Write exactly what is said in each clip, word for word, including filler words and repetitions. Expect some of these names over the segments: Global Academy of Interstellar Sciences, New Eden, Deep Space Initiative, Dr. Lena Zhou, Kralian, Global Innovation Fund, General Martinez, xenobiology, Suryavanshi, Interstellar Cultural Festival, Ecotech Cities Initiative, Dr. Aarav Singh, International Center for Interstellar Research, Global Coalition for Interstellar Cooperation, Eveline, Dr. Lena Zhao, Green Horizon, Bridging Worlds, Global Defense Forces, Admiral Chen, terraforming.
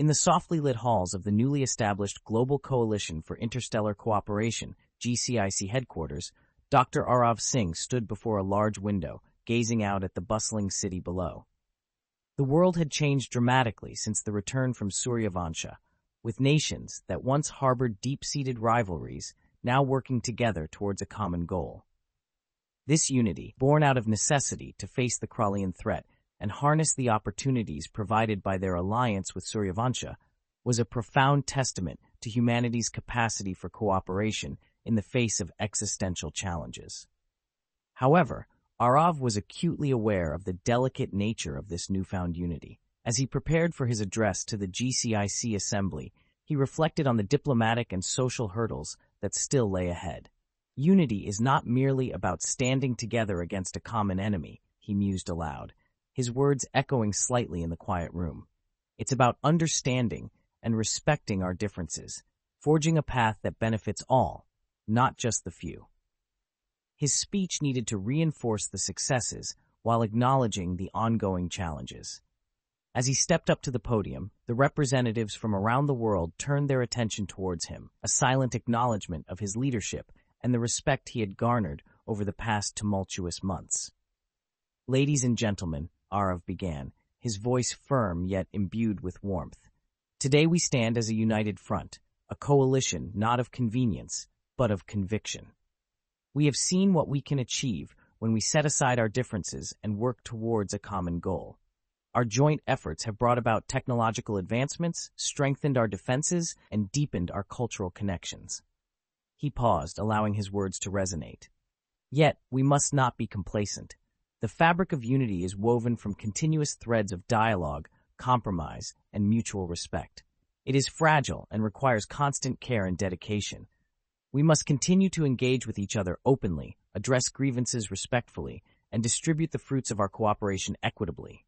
In the softly lit halls of the newly established Global Coalition for Interstellar Cooperation, G C I C headquarters, Doctor Aarav Singh stood before a large window, gazing out at the bustling city below. The world had changed dramatically since the return from Suryavanshi, with nations that once harbored deep-seated rivalries now working together towards a common goal. This unity, born out of necessity to face the Kralian threat, and harness the opportunities provided by their alliance with Suryavanshi, was a profound testament to humanity's capacity for cooperation in the face of existential challenges. However, Aarav was acutely aware of the delicate nature of this newfound unity. As he prepared for his address to the G C I C Assembly, he reflected on the diplomatic and social hurdles that still lay ahead. Unity is not merely about standing together against a common enemy, he mused aloud, his words echoing slightly in the quiet room. It's about understanding and respecting our differences, forging a path that benefits all, not just the few. His speech needed to reinforce the successes while acknowledging the ongoing challenges. As he stepped up to the podium, the representatives from around the world turned their attention towards him, a silent acknowledgement of his leadership and the respect he had garnered over the past tumultuous months. "Ladies and gentlemen," Aarav began, his voice firm yet imbued with warmth. "Today we stand as a united front, a coalition not of convenience, but of conviction. We have seen what we can achieve when we set aside our differences and work towards a common goal. Our joint efforts have brought about technological advancements, strengthened our defenses, and deepened our cultural connections." He paused, allowing his words to resonate. "Yet, we must not be complacent. The fabric of unity is woven from continuous threads of dialogue, compromise, and mutual respect. It is fragile and requires constant care and dedication. We must continue to engage with each other openly, address grievances respectfully, and distribute the fruits of our cooperation equitably."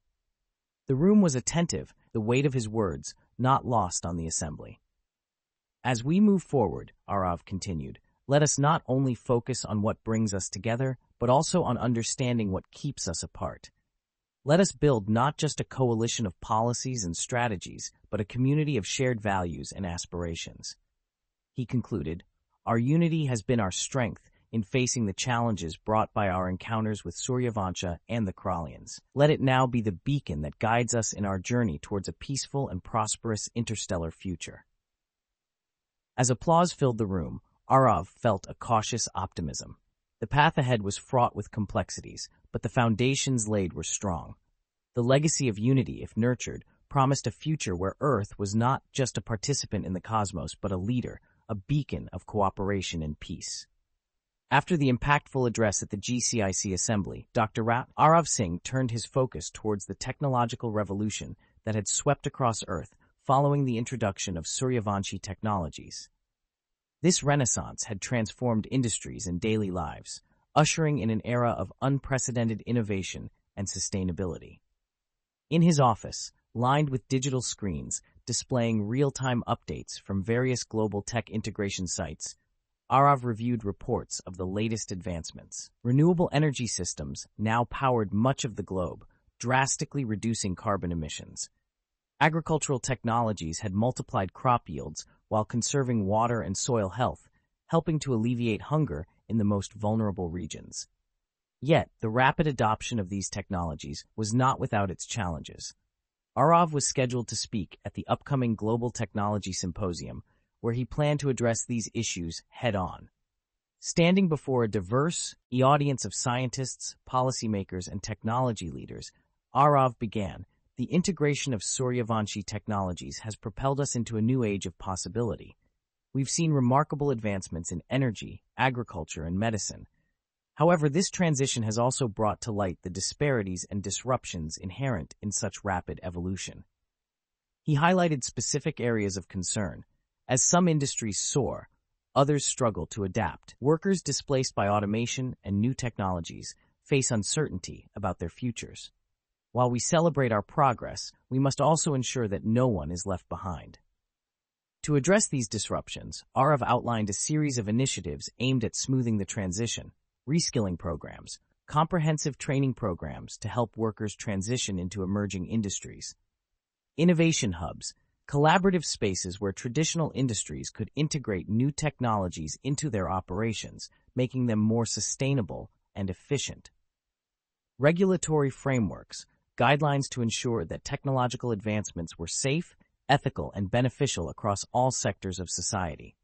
The room was attentive, the weight of his words not lost on the assembly. "As we move forward," Aarav continued, "let us not only focus on what brings us together, but also on understanding what keeps us apart. Let us build not just a coalition of policies and strategies, but a community of shared values and aspirations." He concluded, "Our unity has been our strength in facing the challenges brought by our encounters with Suryavanshi and the Kralians. Let it now be the beacon that guides us in our journey towards a peaceful and prosperous interstellar future." As applause filled the room, Aarav felt a cautious optimism. The path ahead was fraught with complexities, but the foundations laid were strong. The legacy of unity, if nurtured, promised a future where Earth was not just a participant in the cosmos, but a leader, a beacon of cooperation and peace. After the impactful address at the G C I C Assembly, Doctor Aarav Singh turned his focus towards the technological revolution that had swept across Earth following the introduction of Suryavanshi technologies. This renaissance had transformed industries and daily lives, ushering in an era of unprecedented innovation and sustainability. In his office, lined with digital screens displaying real-time updates from various global tech integration sites, Aarav reviewed reports of the latest advancements. Renewable energy systems now powered much of the globe, drastically reducing carbon emissions. Agricultural technologies had multiplied crop yields while conserving water and soil health, helping to alleviate hunger in the most vulnerable regions. Yet, the rapid adoption of these technologies was not without its challenges. Aarav was scheduled to speak at the upcoming Global Technology Symposium, where he planned to address these issues head-on. Standing before a diverse audience of scientists, policymakers, and technology leaders, Aarav began, "The integration of Suryavanshi technologies has propelled us into a new age of possibility. We've seen remarkable advancements in energy, agriculture, and medicine. However, this transition has also brought to light the disparities and disruptions inherent in such rapid evolution." He highlighted specific areas of concern. As some industries soar, others struggle to adapt. Workers displaced by automation and new technologies face uncertainty about their futures. While we celebrate our progress, we must also ensure that no one is left behind. To address these disruptions, Aarav outlined a series of initiatives aimed at smoothing the transition: reskilling programs, comprehensive training programs to help workers transition into emerging industries, innovation hubs collaborative spaces where traditional industries could integrate new technologies into their operations, making them more sustainable and efficient. Regulatory frameworks, guidelines to ensure that technological advancements were safe, ethical, and beneficial across all sectors of society.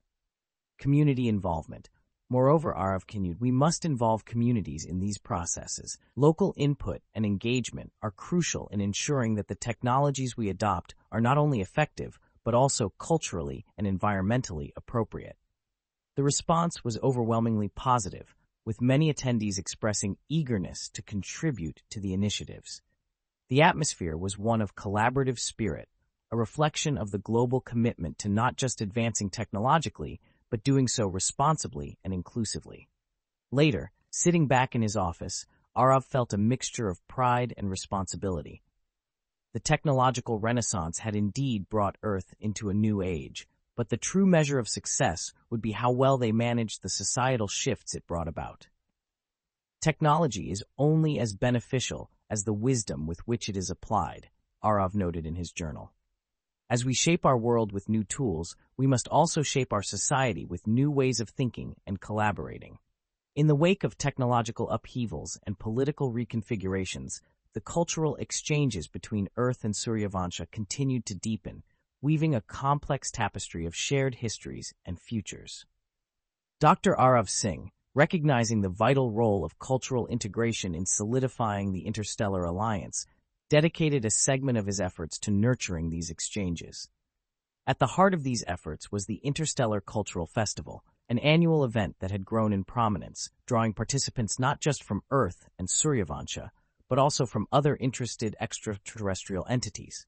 Community involvement. Moreover, Aarav continued, we must involve communities in these processes. Local input and engagement are crucial in ensuring that the technologies we adopt are not only effective, but also culturally and environmentally appropriate. The response was overwhelmingly positive, with many attendees expressing eagerness to contribute to the initiatives. The atmosphere was one of collaborative spirit, a reflection of the global commitment to not just advancing technologically, but doing so responsibly and inclusively. Later, sitting back in his office, Aarav felt a mixture of pride and responsibility. The technological renaissance had indeed brought Earth into a new age, but the true measure of success would be how well they managed the societal shifts it brought about. Technology is only as beneficial as the wisdom with which it is applied, Aarav noted in his journal. As we shape our world with new tools, we must also shape our society with new ways of thinking and collaborating. In the wake of technological upheavals and political reconfigurations, the cultural exchanges between Earth and Suryavanshi continued to deepen, weaving a complex tapestry of shared histories and futures. Doctor Aarav Singh, recognizing the vital role of cultural integration in solidifying the Interstellar Alliance, dedicated a segment of his efforts to nurturing these exchanges. At the heart of these efforts was the Interstellar Cultural Festival, an annual event that had grown in prominence, drawing participants not just from Earth and Suryavanshi, but also from other interested extraterrestrial entities.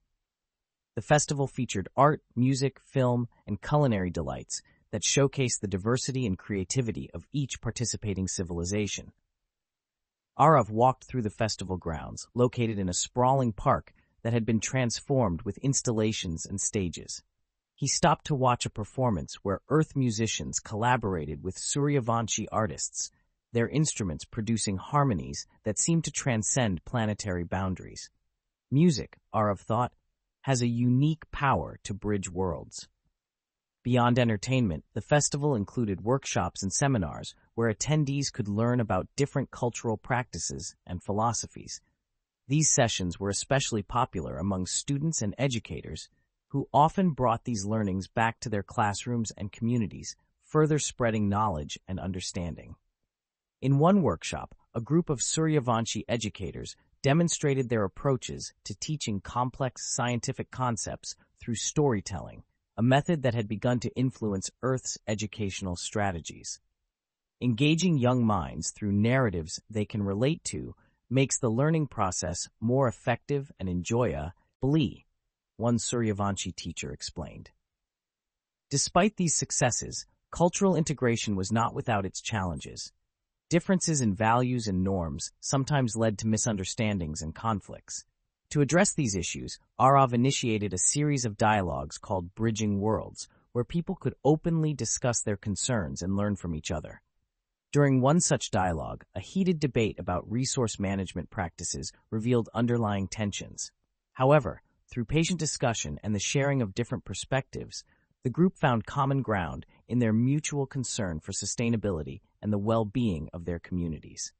The festival featured art, music, film, and culinary delights that showcased the diversity and creativity of each participating civilization. Aarav walked through the festival grounds, located in a sprawling park that had been transformed with installations and stages. He stopped to watch a performance where Earth musicians collaborated with Suryavanshi artists, their instruments producing harmonies that seemed to transcend planetary boundaries. Music, Aarav thought, has a unique power to bridge worlds. Beyond entertainment, the festival included workshops and seminars where attendees could learn about different cultural practices and philosophies. These sessions were especially popular among students and educators who often brought these learnings back to their classrooms and communities, further spreading knowledge and understanding. In one workshop, a group of Suryavanshi educators demonstrated their approaches to teaching complex scientific concepts through storytelling, a method that had begun to influence Earth's educational strategies. Engaging young minds through narratives they can relate to makes the learning process more effective and enjoyable, one Suryavanshi teacher explained. Despite these successes, cultural integration was not without its challenges. Differences in values and norms sometimes led to misunderstandings and conflicts. To address these issues, Aarav initiated a series of dialogues called Bridging Worlds, where people could openly discuss their concerns and learn from each other. During one such dialogue, a heated debate about resource management practices revealed underlying tensions. However, through patient discussion and the sharing of different perspectives, the group found common ground in their mutual concern for sustainability and the well-being of their communities.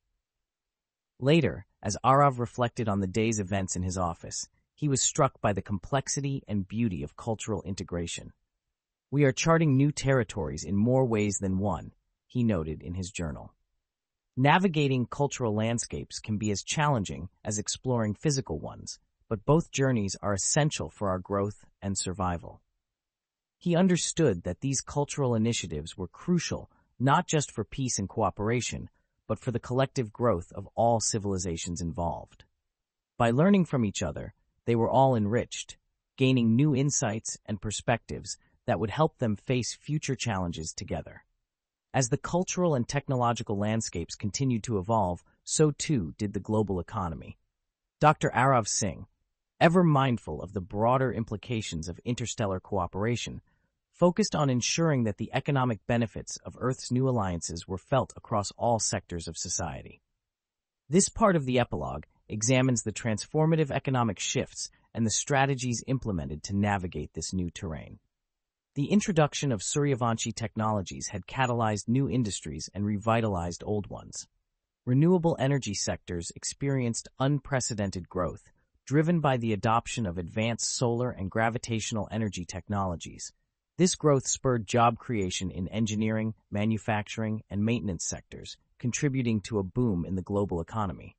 Later, as Aarav reflected on the day's events in his office, he was struck by the complexity and beauty of cultural integration. We are charting new territories in more ways than one, he noted in his journal. Navigating cultural landscapes can be as challenging as exploring physical ones, but both journeys are essential for our growth and survival. He understood that these cultural initiatives were crucial not just for peace and cooperation, but for the collective growth of all civilizations involved. By learning from each other, they were all enriched, gaining new insights and perspectives that would help them face future challenges together. As the cultural and technological landscapes continued to evolve, so too did the global economy. Doctor Aarav Singh, ever mindful of the broader implications of interstellar cooperation, focused on ensuring that the economic benefits of Earth's new alliances were felt across all sectors of society. This part of the epilogue examines the transformative economic shifts and the strategies implemented to navigate this new terrain. The introduction of Suryavanshi technologies had catalyzed new industries and revitalized old ones. Renewable energy sectors experienced unprecedented growth, driven by the adoption of advanced solar and gravitational energy technologies. This growth spurred job creation in engineering, manufacturing, and maintenance sectors, contributing to a boom in the global economy.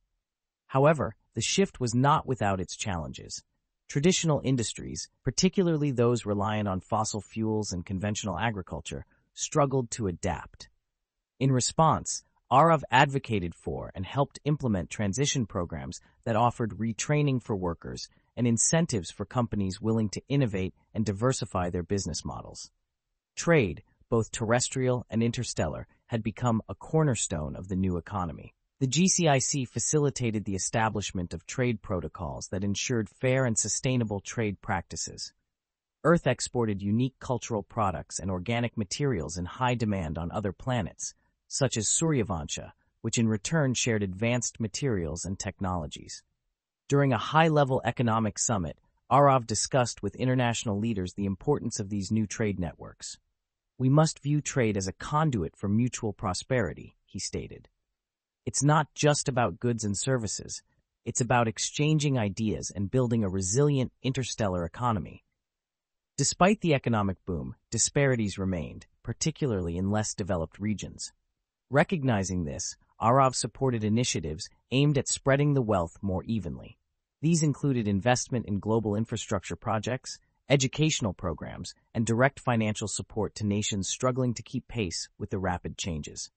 However, the shift was not without its challenges. Traditional industries, particularly those reliant on fossil fuels and conventional agriculture, struggled to adapt. In response, Aarav advocated for and helped implement transition programs that offered retraining for workers and incentives for companies willing to innovate and diversify their business models. Trade, both terrestrial and interstellar, had become a cornerstone of the new economy. The G C I C facilitated the establishment of trade protocols that ensured fair and sustainable trade practices. Earth exported unique cultural products and organic materials in high demand on other planets, such as Suryavanshi, which in return shared advanced materials and technologies. During a high-level economic summit, Aarav discussed with international leaders the importance of these new trade networks. "We must view trade as a conduit for mutual prosperity," he stated. "It's not just about goods and services. It's about exchanging ideas and building a resilient interstellar economy." Despite the economic boom, disparities remained, particularly in less developed regions. Recognizing this, Aarav supported initiatives aimed at spreading the wealth more evenly. These included investment in global infrastructure projects, educational programs, and direct financial support to nations struggling to keep pace with the rapid changes.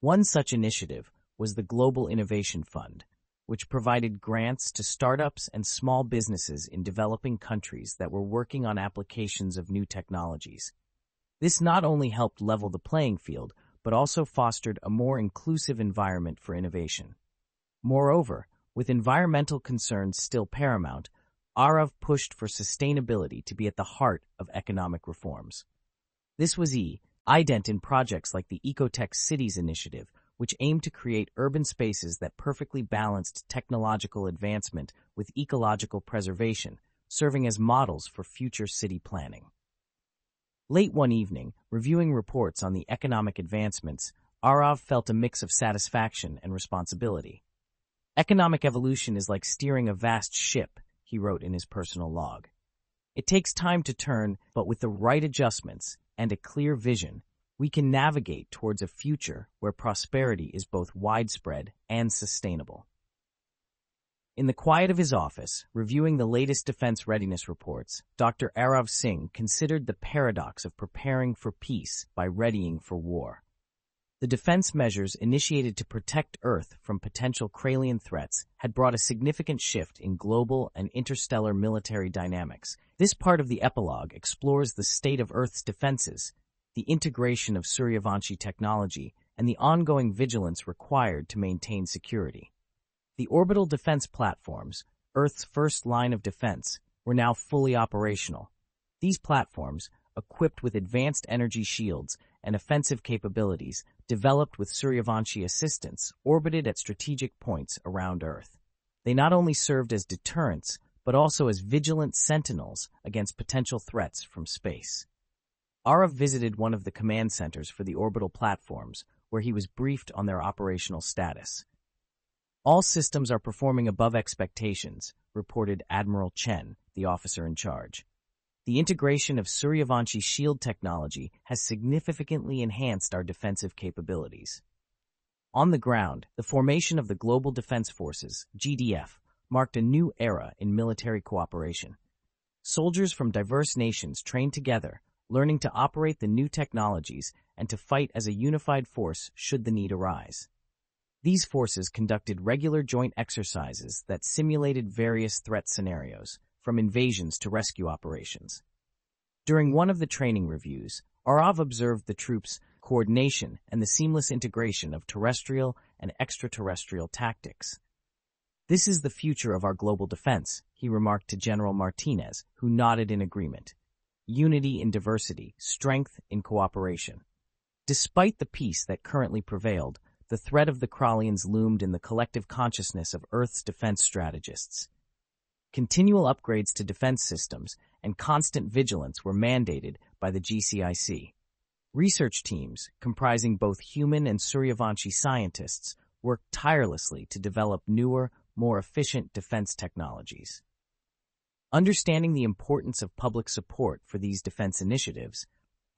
One such initiative was the Global Innovation Fund, which provided grants to startups and small businesses in developing countries that were working on applications of new technologies. This not only helped level the playing field, but also fostered a more inclusive environment for innovation. Moreover, with environmental concerns still paramount, Aarav pushed for sustainability to be at the heart of economic reforms. This was E. ident in projects like the Ecotech Cities Initiative, which aimed to create urban spaces that perfectly balanced technological advancement with ecological preservation, serving as models for future city planning. Late one evening, reviewing reports on the economic advancements, Aarav felt a mix of satisfaction and responsibility. "Economic evolution is like steering a vast ship," he wrote in his personal log. "It takes time to turn, but with the right adjustments and a clear vision, we can navigate towards a future where prosperity is both widespread and sustainable." In the quiet of his office, reviewing the latest defense readiness reports, Doctor Aarav Singh considered the paradox of preparing for peace by readying for war. The defense measures initiated to protect Earth from potential Kralian threats had brought a significant shift in global and interstellar military dynamics. This part of the epilogue explores the state of Earth's defenses, the integration of Suryavanshi technology, and the ongoing vigilance required to maintain security. The orbital defense platforms, Earth's first line of defense, were now fully operational. These platforms, equipped with advanced energy shields and offensive capabilities, developed with Suryavanshi assistance, orbited at strategic points around Earth. They not only served as deterrents, but also as vigilant sentinels against potential threats from space. Aarav visited one of the command centers for the orbital platforms, where he was briefed on their operational status. "All systems are performing above expectations," reported Admiral Chen, the officer in charge. "The integration of Suryavanshi shield technology has significantly enhanced our defensive capabilities." On the ground, the formation of the Global Defense Forces, G D F, marked a new era in military cooperation. Soldiers from diverse nations trained together, learning to operate the new technologies and to fight as a unified force should the need arise. These forces conducted regular joint exercises that simulated various threat scenarios, from invasions to rescue operations. During one of the training reviews, Aarav observed the troops' coordination and the seamless integration of terrestrial and extraterrestrial tactics. "This is the future of our global defense," he remarked to General Martinez, who nodded in agreement. "Unity in diversity, strength in cooperation." Despite the peace that currently prevailed, the threat of the Kralians loomed in the collective consciousness of Earth's defense strategists. Continual upgrades to defense systems and constant vigilance were mandated by the G C I C. Research teams, comprising both human and Suryavanshi scientists, worked tirelessly to develop newer, more efficient defense technologies. Understanding the importance of public support for these defense initiatives,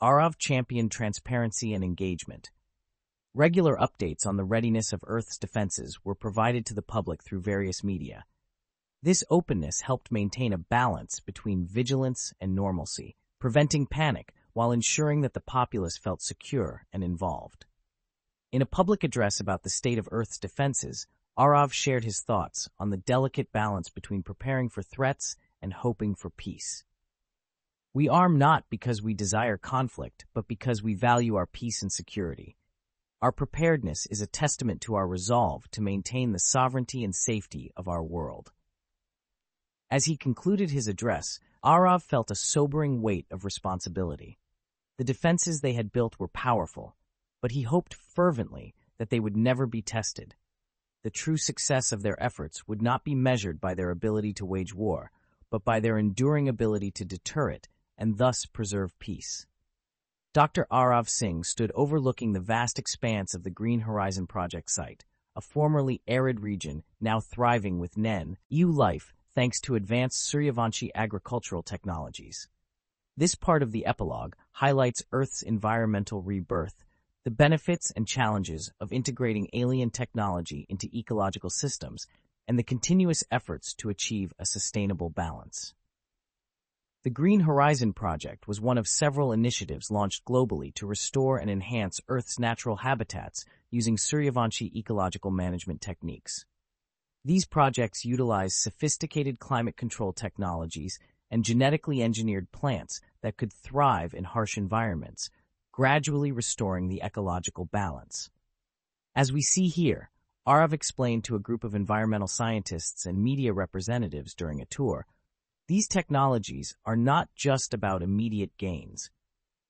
Aarav championed transparency and engagement. Regular updates on the readiness of Earth's defenses were provided to the public through various media. This openness helped maintain a balance between vigilance and normalcy, preventing panic while ensuring that the populace felt secure and involved. In a public address about the state of Earth's defenses, Aarav shared his thoughts on the delicate balance between preparing for threats and hoping for peace. We arm not because we desire conflict, but because we value our peace and security. Our preparedness is a testament to our resolve to maintain the sovereignty and safety of our world. As he concluded his address, Aarav felt a sobering weight of responsibility. The defenses they had built were powerful, but he hoped fervently that they would never be tested. The true success of their efforts would not be measured by their ability to wage war, but by their enduring ability to deter it and thus preserve peace. Doctor Aarav Singh stood overlooking the vast expanse of the Green Horizon project site, a formerly arid region now thriving with Nen, E U life thanks to advanced Suryavanshi agricultural technologies. This part of the epilogue highlights Earth's environmental rebirth, the benefits and challenges of integrating alien technology into ecological systems, and the continuous efforts to achieve a sustainable balance. The Green Horizon project was one of several initiatives launched globally to restore and enhance Earth's natural habitats using Suryavanshi ecological management techniques. These projects utilize sophisticated climate control technologies and genetically engineered plants that could thrive in harsh environments, gradually restoring the ecological balance. As we see here, Aarav explained to a group of environmental scientists and media representatives during a tour, these technologies are not just about immediate gains.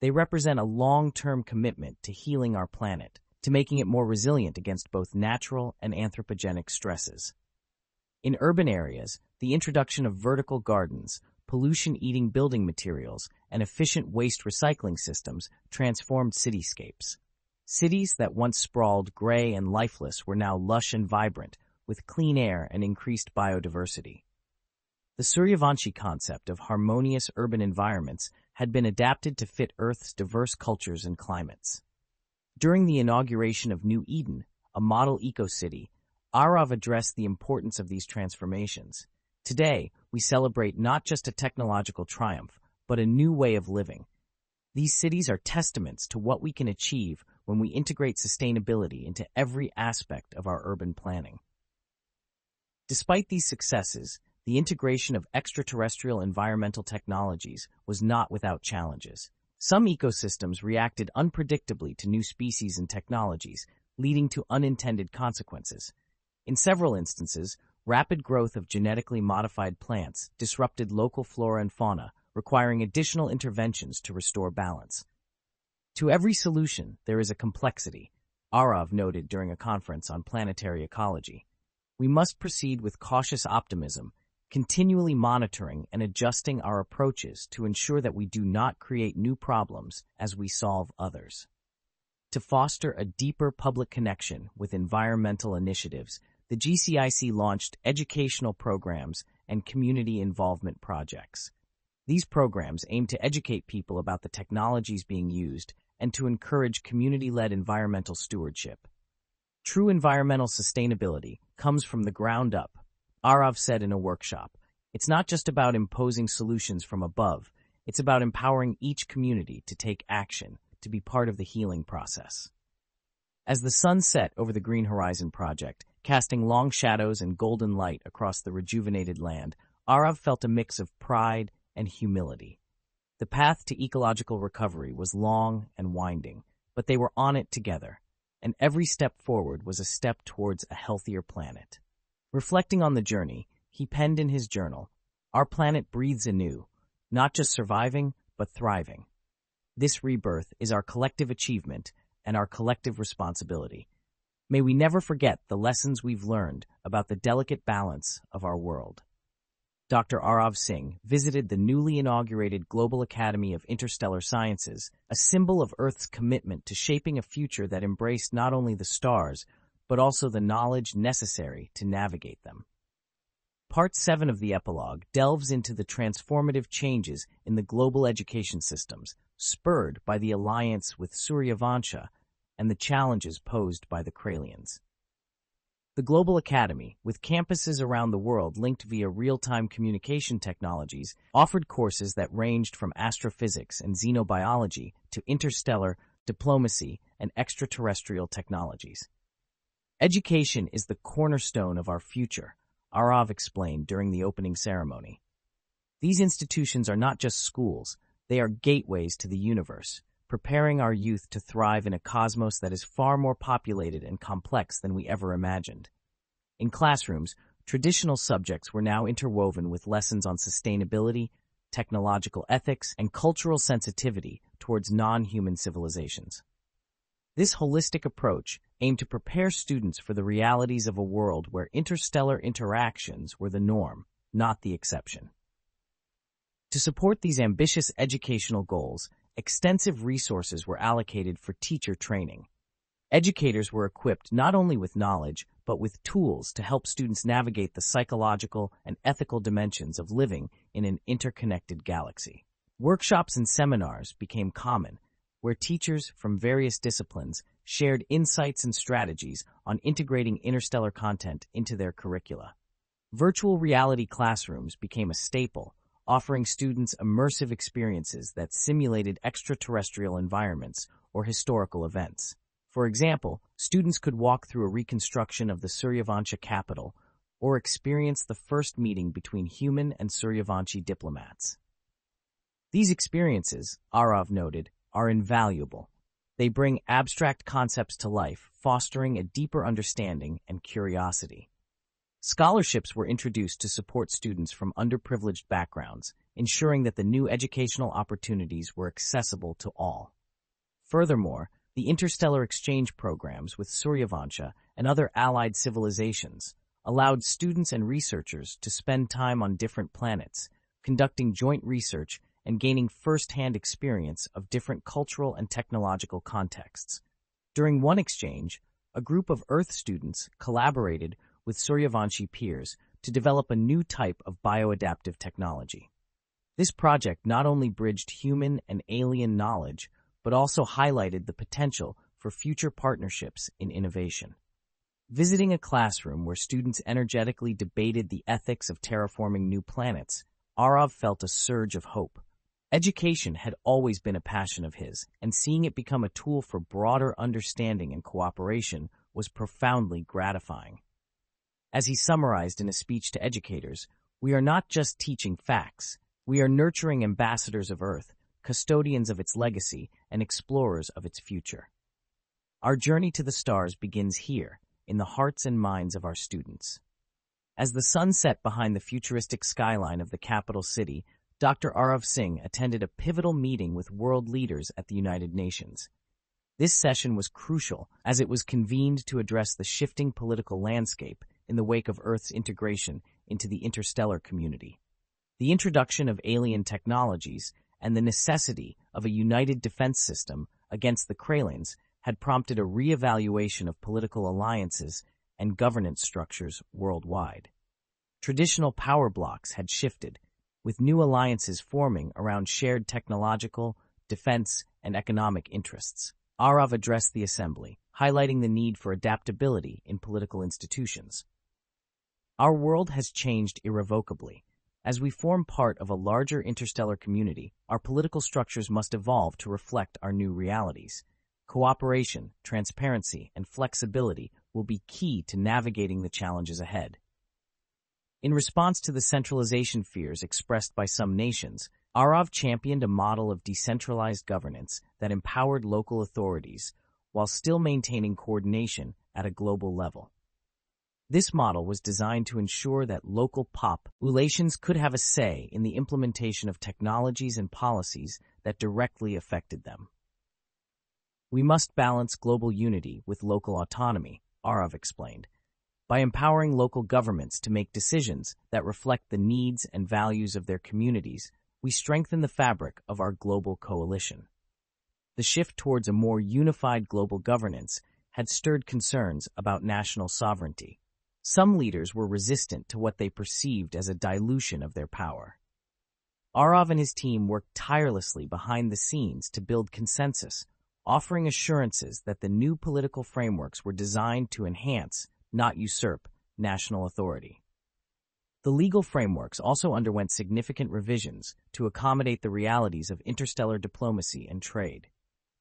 They represent a long-term commitment to healing our planet, to making it more resilient against both natural and anthropogenic stresses. In urban areas, the introduction of vertical gardens, pollution-eating building materials, and efficient waste recycling systems transformed cityscapes. Cities that once sprawled gray and lifeless were now lush and vibrant, with clean air and increased biodiversity. The Suryavanshi concept of harmonious urban environments had been adapted to fit Earth's diverse cultures and climates. During the inauguration of New Eden, a model eco-city, Aarav addressed the importance of these transformations. Today, we celebrate not just a technological triumph, but a new way of living. These cities are testaments to what we can achieve when we integrate sustainability into every aspect of our urban planning. Despite these successes, the integration of extraterrestrial environmental technologies was not without challenges. Some ecosystems reacted unpredictably to new species and technologies, leading to unintended consequences. In several instances, rapid growth of genetically modified plants disrupted local flora and fauna, requiring additional interventions to restore balance. To every solution, there is a complexity, Aarav noted during a conference on planetary ecology. We must proceed with cautious optimism, continually monitoring and adjusting our approaches to ensure that we do not create new problems as we solve others. To foster a deeper public connection with environmental initiatives, the G C I C launched educational programs and community involvement projects. These programs aim to educate people about the technologies being used and to encourage community-led environmental stewardship. True environmental sustainability comes from the ground up, Aarav said in a workshop. It's not just about imposing solutions from above. It's about empowering each community to take action, to be part of the healing process. As the sun set over the Green Horizon project, casting long shadows and golden light across the rejuvenated land, Aarav felt a mix of pride and humility. The path to ecological recovery was long and winding, but they were on it together, and every step forward was a step towards a healthier planet. Reflecting on the journey, he penned in his journal, "Our planet breathes anew, not just surviving, but thriving. This rebirth is our collective achievement and our collective responsibility. May we never forget the lessons we've learned about the delicate balance of our world. Doctor Aarav Singh visited the newly inaugurated Global Academy of Interstellar Sciences, a symbol of Earth's commitment to shaping a future that embraced not only the stars, but also the knowledge necessary to navigate them. Part seven of the epilogue delves into the transformative changes in the global education systems, spurred by the alliance with Suryavanshi and the challenges posed by the Kralians. The Global Academy, with campuses around the world linked via real-time communication technologies, offered courses that ranged from astrophysics and xenobiology to interstellar diplomacy and extraterrestrial technologies. Education is the cornerstone of our future, Aarav explained during the opening ceremony. These institutions are not just schools, they are gateways to the universe, preparing our youth to thrive in a cosmos that is far more populated and complex than we ever imagined. In classrooms, traditional subjects were now interwoven with lessons on sustainability, technological ethics, and cultural sensitivity towards non-human civilizations. This holistic approach aimed to prepare students for the realities of a world where interstellar interactions were the norm, not the exception. To support these ambitious educational goals, extensive resources were allocated for teacher training. Educators were equipped not only with knowledge, but with tools to help students navigate the psychological and ethical dimensions of living in an interconnected galaxy. Workshops and seminars became common, where teachers from various disciplines shared insights and strategies on integrating interstellar content into their curricula. Virtual reality classrooms became a staple, offering students immersive experiences that simulated extraterrestrial environments or historical events. For example, students could walk through a reconstruction of the Suryavanshi capital or experience the first meeting between human and Suryavanshi diplomats. These experiences, Aarav noted, are invaluable. They bring abstract concepts to life, fostering a deeper understanding and curiosity. Scholarships were introduced to support students from underprivileged backgrounds, ensuring that the new educational opportunities were accessible to all. Furthermore, the interstellar exchange programs with Suryavanshi and other allied civilizations allowed students and researchers to spend time on different planets, conducting joint research and gaining first-hand experience of different cultural and technological contexts. During one exchange, a group of Earth students collaborated with Suryavanshi peers to develop a new type of bioadaptive technology. This project not only bridged human and alien knowledge, but also highlighted the potential for future partnerships in innovation. Visiting a classroom where students energetically debated the ethics of terraforming new planets, Aarav felt a surge of hope. Education had always been a passion of his, and seeing it become a tool for broader understanding and cooperation was profoundly gratifying. As he summarized in a speech to educators, we are not just teaching facts, we are nurturing ambassadors of Earth, custodians of its legacy, and explorers of its future. Our journey to the stars begins here, in the hearts and minds of our students. As the sun set behind the futuristic skyline of the capital city, Doctor Aarav Singh attended a pivotal meeting with world leaders at the United Nations. This session was crucial as it was convened to address the shifting political landscape in the wake of Earth's integration into the interstellar community, the introduction of alien technologies, and the necessity of a united defense system against the Kralians had prompted a re-evaluation of political alliances and governance structures worldwide. Traditional power blocks had shifted, with new alliances forming around shared technological, defense, and economic interests. Aarav addressed the assembly, highlighting the need for adaptability in political institutions. Our world has changed irrevocably. As we form part of a larger interstellar community, our political structures must evolve to reflect our new realities. Cooperation, transparency, and flexibility will be key to navigating the challenges ahead. In response to the centralization fears expressed by some nations, Aarav championed a model of decentralized governance that empowered local authorities while still maintaining coordination at a global level. This model was designed to ensure that local populations could have a say in the implementation of technologies and policies that directly affected them. We must balance global unity with local autonomy, Aarav explained, by empowering local governments to make decisions that reflect the needs and values of their communities, we strengthen the fabric of our global coalition. The shift towards a more unified global governance had stirred concerns about national sovereignty. Some leaders were resistant to what they perceived as a dilution of their power. Aarav and his team worked tirelessly behind the scenes to build consensus, offering assurances that the new political frameworks were designed to enhance, not usurp, national authority. The legal frameworks also underwent significant revisions to accommodate the realities of interstellar diplomacy and trade.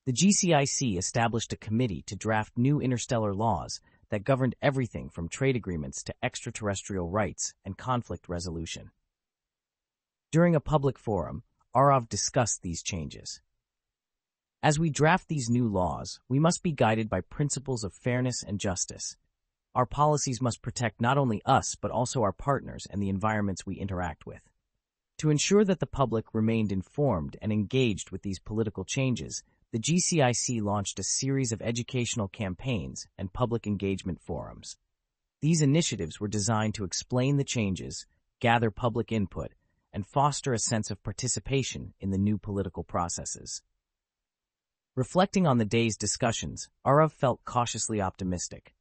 The G C I C established a committee to draft new interstellar laws that governed everything from trade agreements to extraterrestrial rights and conflict resolution. During a public forum, Aarav discussed these changes. As we draft these new laws, we must be guided by principles of fairness and justice. Our policies must protect not only us but also our partners and the environments we interact with. To ensure that the public remained informed and engaged with these political changes, the G C I C launched a series of educational campaigns and public engagement forums. These initiatives were designed to explain the changes, gather public input, and foster a sense of participation in the new political processes. Reflecting on the day's discussions, Aarav felt cautiously optimistic.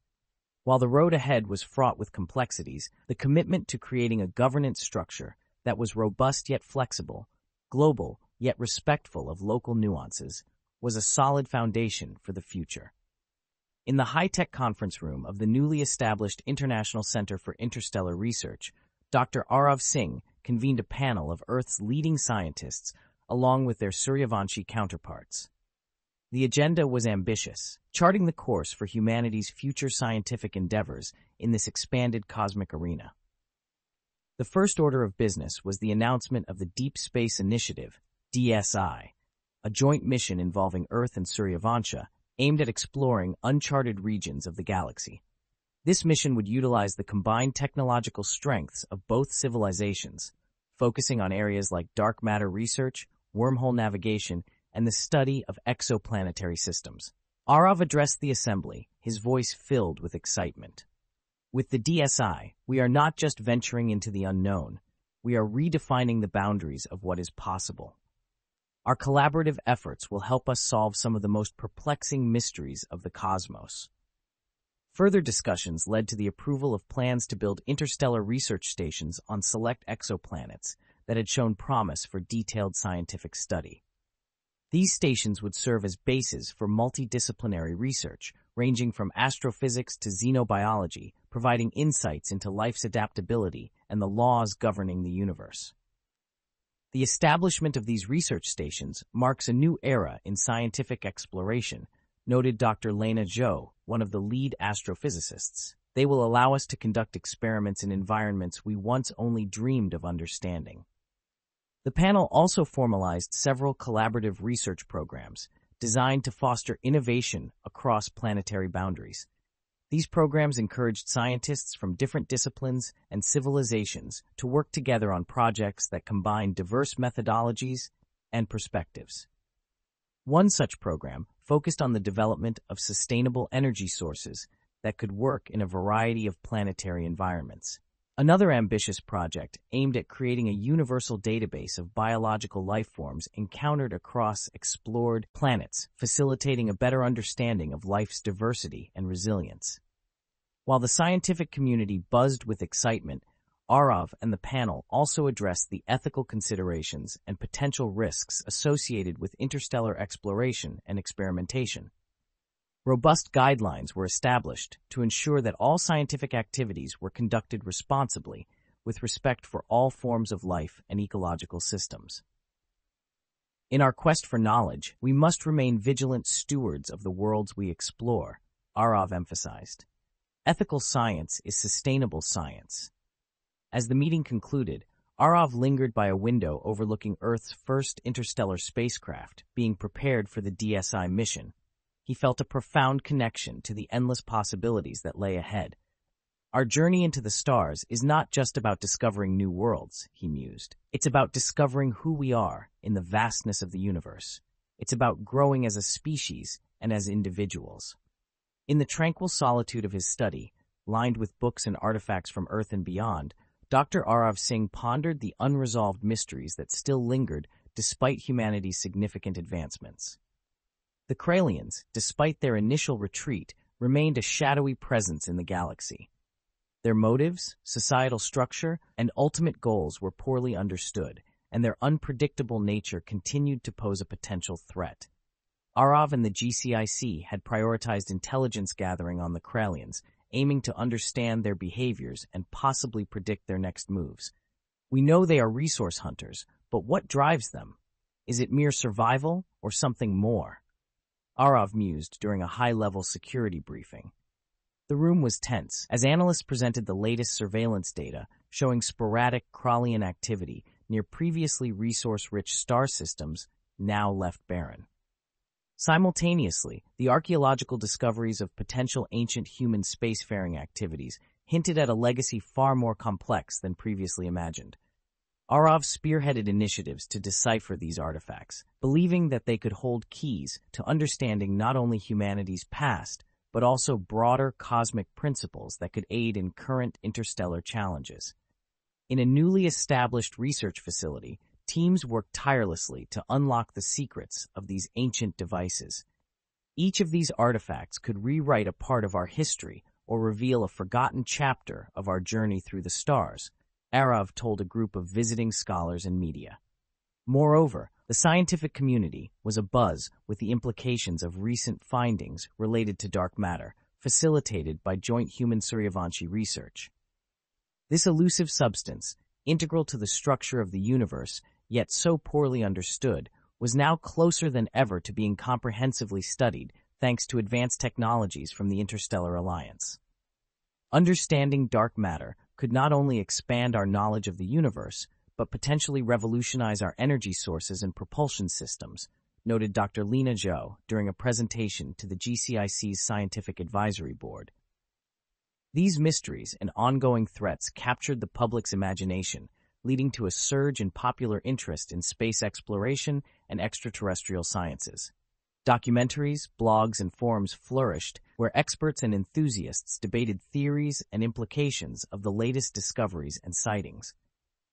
While the road ahead was fraught with complexities, the commitment to creating a governance structure that was robust yet flexible, global yet respectful of local nuances, was a solid foundation for the future. In the high-tech conference room of the newly established International Center for Interstellar Research, Doctor Aarav Singh convened a panel of Earth's leading scientists along with their Suryavanshi counterparts. The agenda was ambitious, charting the course for humanity's future scientific endeavors in this expanded cosmic arena. The first order of business was the announcement of the Deep Space Initiative, D S I, a joint mission involving Earth and Suryavanshi aimed at exploring uncharted regions of the galaxy. This mission would utilize the combined technological strengths of both civilizations, focusing on areas like dark matter research, wormhole navigation, and the study of exoplanetary systems. Aarav addressed the assembly, his voice filled with excitement. With the D S I, we are not just venturing into the unknown, we are redefining the boundaries of what is possible. Our collaborative efforts will help us solve some of the most perplexing mysteries of the cosmos. Further discussions led to the approval of plans to build interstellar research stations on select exoplanets that had shown promise for detailed scientific study. These stations would serve as bases for multidisciplinary research, ranging from astrophysics to xenobiology, providing insights into life's adaptability and the laws governing the universe. The establishment of these research stations marks a new era in scientific exploration, noted Doctor Lena Zhou, one of the lead astrophysicists. They will allow us to conduct experiments in environments we once only dreamed of understanding. The panel also formalized several collaborative research programs designed to foster innovation across planetary boundaries. These programs encouraged scientists from different disciplines and civilizations to work together on projects that combine diverse methodologies and perspectives. One such program focused on the development of sustainable energy sources that could work in a variety of planetary environments. Another ambitious project aimed at creating a universal database of biological life forms encountered across explored planets, facilitating a better understanding of life's diversity and resilience. While the scientific community buzzed with excitement, Aarav and the panel also addressed the ethical considerations and potential risks associated with interstellar exploration and experimentation. Robust guidelines were established to ensure that all scientific activities were conducted responsibly with respect for all forms of life and ecological systems. In our quest for knowledge, we must remain vigilant stewards of the worlds we explore, Aarav emphasized. Ethical science is sustainable science. As the meeting concluded, Aarav lingered by a window overlooking Earth's first interstellar spacecraft being prepared for the D S I mission. He felt a profound connection to the endless possibilities that lay ahead. Our journey into the stars is not just about discovering new worlds, he mused. It's about discovering who we are in the vastness of the universe. It's about growing as a species and as individuals. In the tranquil solitude of his study, lined with books and artifacts from Earth and beyond, Doctor Aarav Singh pondered the unresolved mysteries that still lingered despite humanity's significant advancements. The Kralians, despite their initial retreat, remained a shadowy presence in the galaxy. Their motives, societal structure, and ultimate goals were poorly understood, and their unpredictable nature continued to pose a potential threat. Aarav and the G C I C had prioritized intelligence gathering on the Kralians, aiming to understand their behaviors and possibly predict their next moves. We know they are resource hunters, but what drives them? Is it mere survival or something more? Aarav mused during a high-level security briefing. The room was tense as analysts presented the latest surveillance data showing sporadic Kralian activity near previously resource-rich star systems now left barren. Simultaneously, the archaeological discoveries of potential ancient human spacefaring activities hinted at a legacy far more complex than previously imagined. Aarav spearheaded initiatives to decipher these artifacts, believing that they could hold keys to understanding not only humanity's past, but also broader cosmic principles that could aid in current interstellar challenges. In a newly established research facility, teams worked tirelessly to unlock the secrets of these ancient devices. Each of these artifacts could rewrite a part of our history or reveal a forgotten chapter of our journey through the stars, Aarav told a group of visiting scholars and media. Moreover, the scientific community was abuzz with the implications of recent findings related to dark matter, facilitated by joint human Suryavanshi research. This elusive substance, integral to the structure of the universe, yet so poorly understood, was now closer than ever to being comprehensively studied thanks to advanced technologies from the Interstellar Alliance. Understanding dark matter could not only expand our knowledge of the universe, but potentially revolutionize our energy sources and propulsion systems, noted Doctor Lena Zhou during a presentation to the G C I C's Scientific Advisory Board. These mysteries and ongoing threats captured the public's imagination, leading to a surge in popular interest in space exploration and extraterrestrial sciences. Documentaries, blogs, and forums flourished, where experts and enthusiasts debated theories and implications of the latest discoveries and sightings.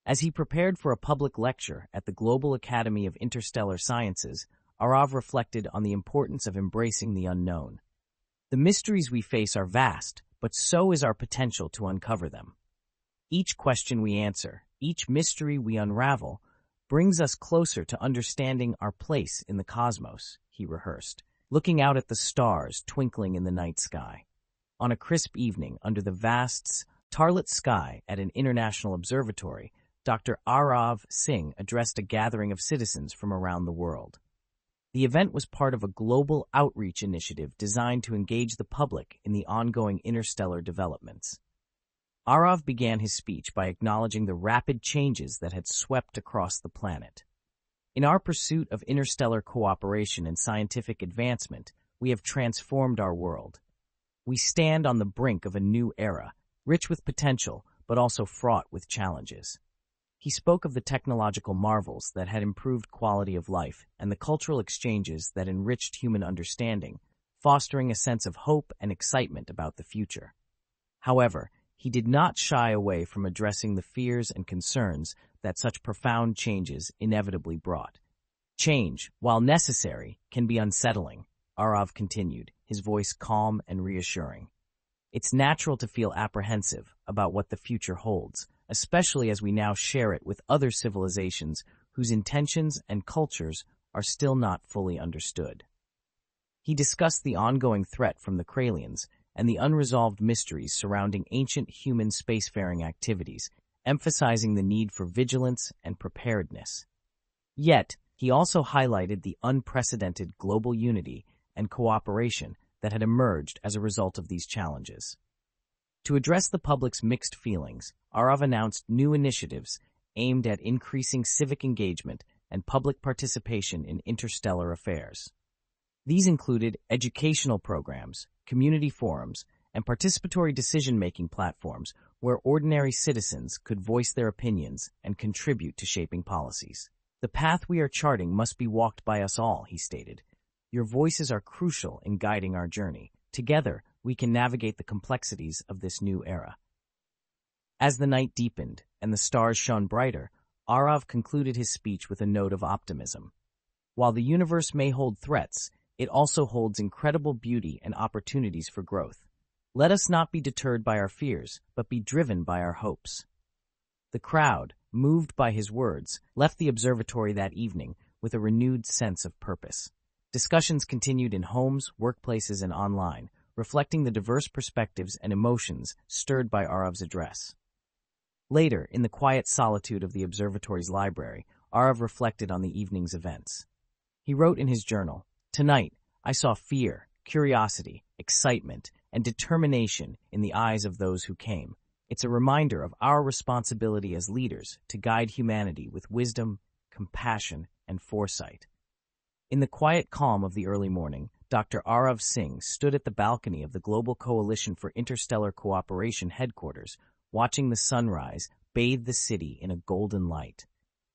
As he prepared for a public lecture at the Global Academy of Interstellar Sciences, Aarav reflected on the importance of embracing the unknown. The mysteries we face are vast, but so is our potential to uncover them. Each question we answer, each mystery we unravel, brings us closer to understanding our place in the cosmos, he rehearsed, looking out at the stars twinkling in the night sky. On a crisp evening under the vast, starlit sky at an international observatory, Doctor Aarav Singh addressed a gathering of citizens from around the world. The event was part of a global outreach initiative designed to engage the public in the ongoing interstellar developments. Aarav began his speech by acknowledging the rapid changes that had swept across the planet. In our pursuit of interstellar cooperation and scientific advancement, we have transformed our world. We stand on the brink of a new era, rich with potential, but also fraught with challenges. He spoke of the technological marvels that had improved quality of life and the cultural exchanges that enriched human understanding, fostering a sense of hope and excitement about the future. However, he did not shy away from addressing the fears and concerns that such profound changes inevitably brought. Change, while necessary, can be unsettling, Aarav continued, his voice calm and reassuring. It's natural to feel apprehensive about what the future holds, especially as we now share it with other civilizations whose intentions and cultures are still not fully understood. He discussed the ongoing threat from the Kralians and the unresolved mysteries surrounding ancient human spacefaring activities, emphasizing the need for vigilance and preparedness. Yet, he also highlighted the unprecedented global unity and cooperation that had emerged as a result of these challenges. To address the public's mixed feelings, Aarav announced new initiatives aimed at increasing civic engagement and public participation in interstellar affairs. These included educational programs, community forums, and participatory decision-making platforms where ordinary citizens could voice their opinions and contribute to shaping policies. The path we are charting must be walked by us all, he stated. Your voices are crucial in guiding our journey, Together, we can navigate the complexities of this new era. As the night deepened and the stars shone brighter, Aarav concluded his speech with a note of optimism. While the universe may hold threats, it also holds incredible beauty and opportunities for growth. Let us not be deterred by our fears, but be driven by our hopes. The crowd, moved by his words, left the observatory that evening with a renewed sense of purpose. Discussions continued in homes, workplaces, and online, reflecting the diverse perspectives and emotions stirred by Aarav's address. Later, in the quiet solitude of the observatory's library, Aarav reflected on the evening's events. He wrote in his journal, "Tonight, I saw fear, curiosity, excitement, and determination in the eyes of those who came. It's a reminder of our responsibility as leaders to guide humanity with wisdom, compassion, and foresight." In the quiet calm of the early morning, Doctor Aarav Singh stood at the balcony of the Global Coalition for Interstellar Cooperation headquarters, watching the sunrise bathe the city in a golden light.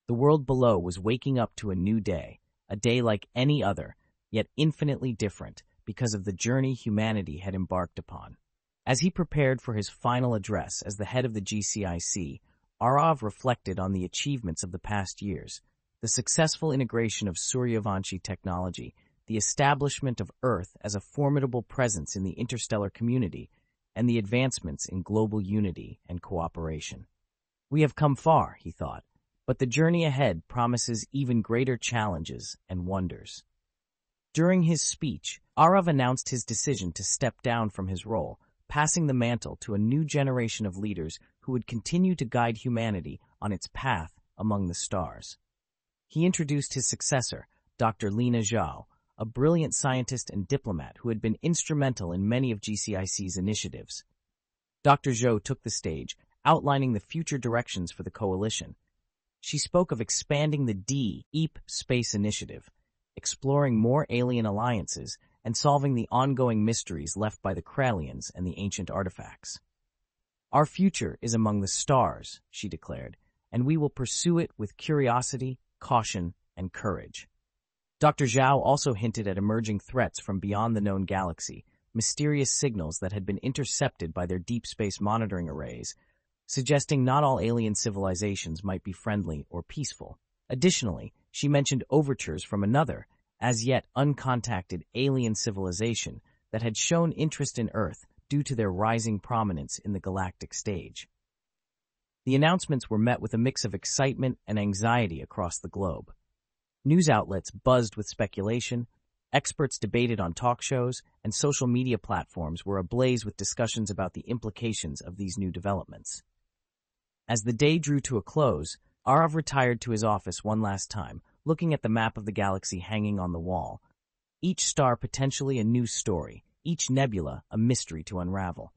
The world below was waking up to a new day, a day like any other, yet infinitely different because of the journey humanity had embarked upon. As he prepared for his final address as the head of the G C I C, Aarav reflected on the achievements of the past years, the successful integration of Suryavanshi technology, the establishment of Earth as a formidable presence in the interstellar community, and the advancements in global unity and cooperation. "We have come far," he thought, "but the journey ahead promises even greater challenges and wonders." During his speech, Aarav announced his decision to step down from his role, passing the mantle to a new generation of leaders who would continue to guide humanity on its path among the stars. He introduced his successor, Doctor Lena Zhao, a brilliant scientist and diplomat who had been instrumental in many of G C I C's initiatives. Doctor Zhou took the stage, outlining the future directions for the coalition. She spoke of expanding the Deep Space Initiative, exploring more alien alliances, and solving the ongoing mysteries left by the Kralians and the ancient artifacts. "Our future is among the stars," she declared, "and we will pursue it with curiosity, caution, and courage." Doctor Zhao also hinted at emerging threats from beyond the known galaxy, mysterious signals that had been intercepted by their deep space monitoring arrays, suggesting not all alien civilizations might be friendly or peaceful. Additionally, she mentioned overtures from another, as yet uncontacted alien civilization that had shown interest in Earth due to their rising prominence in the galactic stage. The announcements were met with a mix of excitement and anxiety across the globe. News outlets buzzed with speculation, experts debated on talk shows, and social media platforms were ablaze with discussions about the implications of these new developments. As the day drew to a close, Aarav retired to his office one last time, looking at the map of the galaxy hanging on the wall, each star potentially a new story, each nebula a mystery to unravel.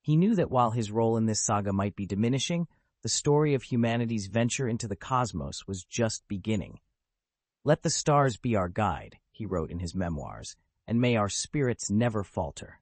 He knew that while his role in this saga might be diminishing, the story of humanity's venture into the cosmos was just beginning. "Let the stars be our guide," he wrote in his memoirs, "and may our spirits never falter."